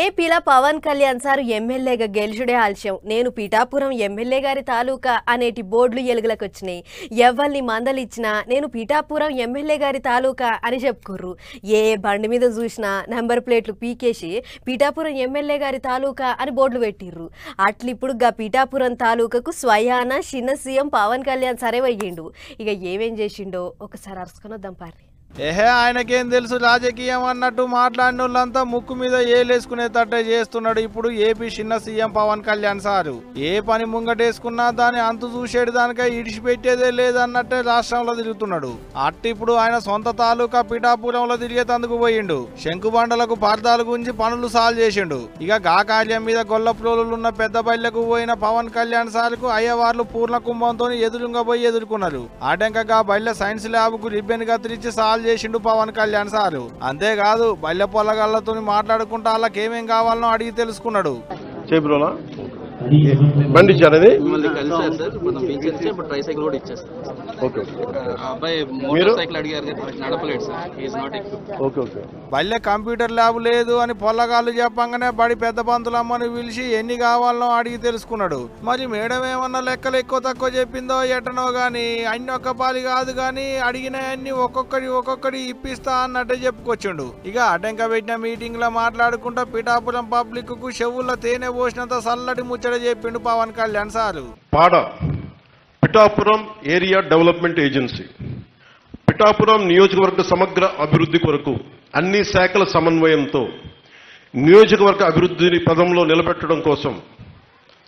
ఏపీల Pawan Kalyan sir ఎమ్మెల్యేగా గెలుచుడే ఆలస్యం నేను పీఠాపురం ఎమ్మెల్యే గారి తాలూకా అనేటి బోర్డులు ఎలుగులకొచ్చినాయి ఎవ్వల్ని మందలిచ్చినా నేను పీఠాపురం ఎమ్మెల్యే గారి తాలూకా అని చెప్పుకుర్రు ఏ బండి మీద చూసినా నంబర్ ప్లేట్లు పీకేసి పీఠాపురం ఎమ్మెల్యే గారి తాలూకా అని బోర్డులు పెట్టిర్రు అట్లిప్పుడు గా పీఠాపురం తాలూకాకు స్వయాన చిన్న సీఎం పవన్ కళ్యాణ్ సారే వయ్యిండు ఇక ఏమేం చేసిండో ఒకసారి అర్చుకొనొద్దాం పార్రి ఏహే ఆయనకేం తెలుసు రాజకీయం అన్నట్టు మాట్లాడినోళ్ళంతా ముక్కు మీద ఏలేసుకునేటట్టే చేస్తున్నాడు ఇప్పుడు ఏపీ చిన్న సీఎం పవన్ కళ్యాణ్ సారు ఏ పని ముంగటేసుకున్నా దాని అంతు చూసేడు దానికే ఇడిచిపెట్టేదే లేదన్నట్టే రాష్ట్రంలో తిరుగుతున్నాడు అట్టిప్పుడు ఆయన సొంత తాలూకా పీఠాపురంలో తిరిగేతందుకు పోయిండు శంకుబండలకు పార్దాలు గురించి పనులు సాల్వ్ చేసిండు ఇక గా కార్యం మీద గొల్లప్రోలున్న పెద్ద బయళ్లకు పోయిన పవన్ కళ్యాణ్ సార్కు అయ్యవార్లు పూర్ణ కుంభంతో ఎదురుంగపోయి ఎదుర్కొన్నారు ఆటంకగా బయళ్ల సైన్స్ ల్యాబ్కు రిబ్బెన్ కత్తిరించి సాల్వ్ చేసిండు పవన్ కళ్యాణ్ సారు అంతేకాదు బల్లె పొలగాళ్లతో మాట్లాడుకుంటూ వాళ్ళకేమేం కావాలనో అడిగి తెలుసుకున్నాడు బండి ఇచ్చారు అది మిమ్మల్ని కలిసారు సార్ మనం పిలిచారు సార్ ఇప్పుడు ట్రై సైకిల్ కూడా ఇచ్చేస్తాం అబ్బాయి మోటార్ సైకిల్ అడిగారు నడపలేదు సార్ ఈజ్ నాట్ ఎక్విప్డ్ బల్లె కంప్యూటర్ ల్యాబ్ లేదు అని పొల్లగాళ్ళు చెప్పంగానే బడి పెద్ద బంధులమ్మని పిలిచి ఎన్ని కావాలనో అడిగి తెలుసుకున్నాడు మరి మేడం ఏమన్నా లెక్కలు ఎక్కువ తక్కువ చెప్పిందో ఎటనో గానీ అన్ని ఒక్క పాలి కాదు కానీ అడిగిన అన్ని ఒక్కొక్కటి ఇప్పిస్తా అన్నట్టే చెప్పుకొచ్చిండు ఇక అడ్డంక పెట్టిన మీటింగ్ లో మాట్లాడుకుంటా పీఠాపురం పబ్లిక్ కు చెవుల్లో తేనె పోసినంత చల్లటి ముచ్చట చెప్పిండు Pawan Kalyan sir PADA Pithapuram area development agency Pithapuram నియోజకవర్గ సమగ్ర అభివృద్ధి కొరకు అన్ని శాఖల సమన్వయంతో నియోజకవర్గ అభివృద్ధిని పదంలో నిలబెట్టడం కోసం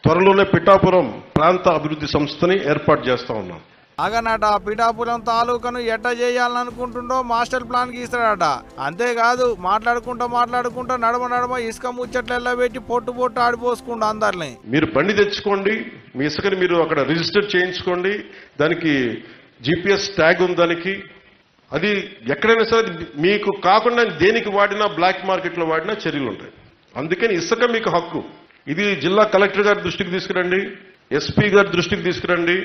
త్వరలోనే పిఠాపురం ప్రాంత అభివృద్ధి సంస్థని ఏర్పాటు చేస్తా ఉన్నాం అగనట పీఠాపురం తాలూకాను ఎట్ట చేయాలనుకుంటుండో మాస్టర్ ప్లాన్ గీస్తాడట అంతేకాదు మాట్లాడుకుంటూ నడమ ఇసుక ముచ్చట్ల పెట్టి పొట్టు ఆడిపోసుకుంటూ అందరినీ మీరు బండి తెచ్చుకోండి మీ ఇసుకని మీరు అక్కడ రిజిస్టర్ చేయించుకోండి దానికి జిపిఎస్ ట్యాగ్ ఉంది దానికి అది ఎక్కడైనా సరే మీకు కాకుండా దేనికి వాడినా బ్లాక్ మార్కెట్లో వాడినా చర్యలు ఉంటాయి అందుకని ఇసుక మీకు హక్కు ఇది జిల్లా కలెక్టర్ గారి దృష్టికి తీసుకురండి ఎస్పీ గారి దృష్టికి తీసుకురండి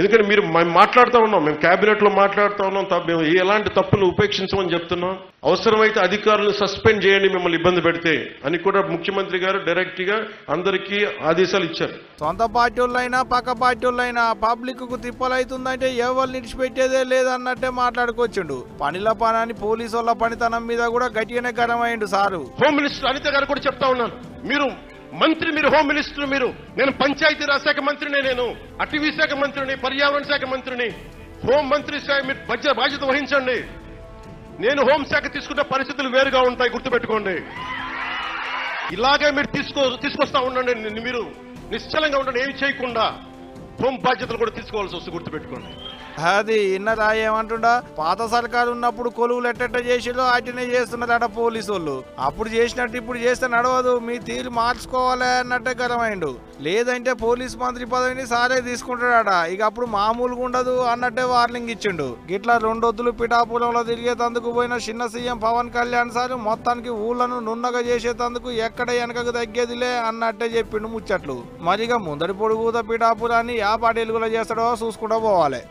ఎందుకంటే మీరు మేము మాట్లాడుతూ ఉన్నాం మేము క్యాబినెట్లో మాట్లాడుతూ ఉన్నాం మేము ఎలాంటి తప్పులను ఉపేక్షించమని చెప్తున్నాం అవసరమైతే అధికారులను సస్పెండ్ చేయండి మిమ్మల్ని ఇబ్బంది పెడితే అని కూడా ముఖ్యమంత్రి గారు డైరెక్ట్ గా అందరికీ ఆదేశాలు ఇచ్చారు సొంత పార్టీలైనా పక్క పార్టీలైనా పబ్లిక్ కు తిప్పలైతుందంటే ఎవరు నిడిచిపెట్టేదే లేదన్నట్టే మాట్లాడుకొచ్చిండు పనిల పనాన్ని పోలీసు వాళ్ళ పనితనం మీద కూడా గట్టిగానే గరమైండు సారు హోమ్ మినిస్టర్ అనిత గారు కూడా చెప్తా ఉన్నాను మీరు మంత్రి మీరు హోమ్ మినిస్టర్ మీరు నేను పంచాయతీరాజ్ శాఖ మంత్రిని నేను అటవీ శాఖ మంత్రిని పర్యావరణ శాఖ మంత్రిని హోం మంత్రి మీరు బాధ్యత వహించండి నేను హోంశాఖ తీసుకున్న పరిస్థితులు వేరుగా ఉంటాయి గుర్తుపెట్టుకోండి ఇలాగే మీరు తీసుకొస్తా ఉండండి మీరు నిశ్చలంగా ఉండండి ఏమి చేయకుండా హోం బాధ్యతలు కూడా తీసుకోవాల్సి వస్తుంది గుర్తుపెట్టుకోండి అది ఇన్నదా ఏమంటుండ పాత సర్కారు ఉన్నప్పుడు కొలువులు ఎట్ట చేసిలో అటనే చేస్తున్నదట పోలీసు వాళ్ళు అప్పుడు చేసినట్టు ఇప్పుడు చేస్తే నడవదు మీ తీరు మార్చుకోవాలి అన్నట్టే గరమైండు లేదంటే పోలీస్ మంత్రి పదవిని సారే తీసుకుంటాడట ఇక అప్పుడు మామూలుగా ఉండదు అన్నట్టే వార్నింగ్ ఇచ్చిండు గిట్లా రెండొద్దులు పిఠాపురంలో తిరిగేతందుకు పోయిన చిన్న సీఎం పవన్ కళ్యాణ్ సార్ మొత్తానికి ఊళ్ళను నున్నగా చేసేతందుకు ఎక్కడ వెనకకు తగ్గేదిలే అన్నట్టే చెప్పిండు ముచ్చట్లు మరిగా ముందరి పొడుగుత పిఠాపురాన్ని యాపాటి ఎలుగులో చేస్తాడో చూసుకుంటూ పోవాలి.